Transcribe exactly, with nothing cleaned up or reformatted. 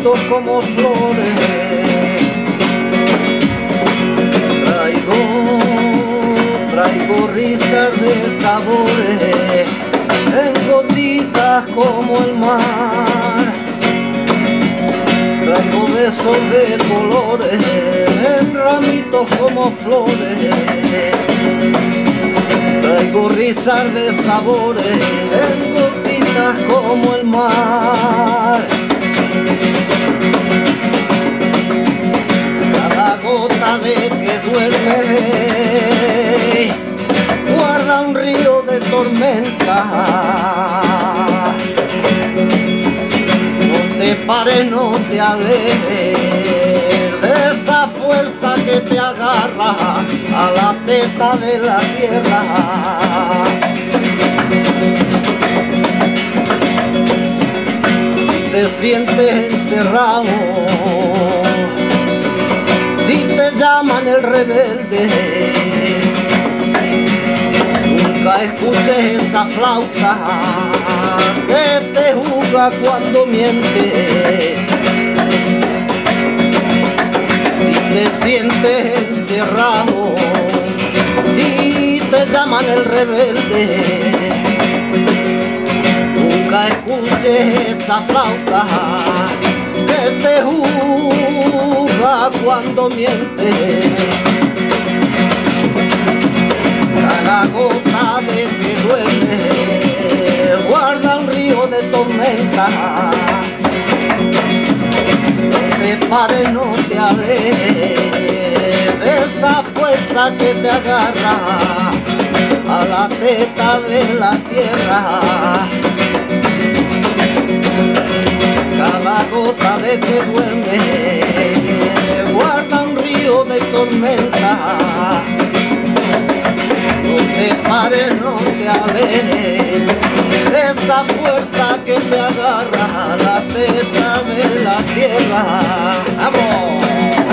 sector como flores. Traigo, traigo risas de sabores en gotitas como el mar. Traigo besos de colores en ramitos como flores. Traigo risas de sabores en gotitas como el mar. Cada gota de que duerme guarda un río de tormenta. No te pares, no te alejes de esa fuerza que te agarra a la teta de la tierra. Si te sientes encerrado, si te llaman el rebelde, nunca escuches esa flauta que te juzga cuando miente. Si te sientes encerrado, si te llaman el rebelde, nunca escuches esa flauta que te juzga cuando miente. Cada gota de que duerme guarda un río de tormenta. No te pares, no te alejes de esa fuerza que te agarra a la teta de la tierra. Cada gota de que duerme guarda un río de tormenta. No te pares, no te alejes de esa fuerza que te agarra a la teta de la tierra. ¡Vamos!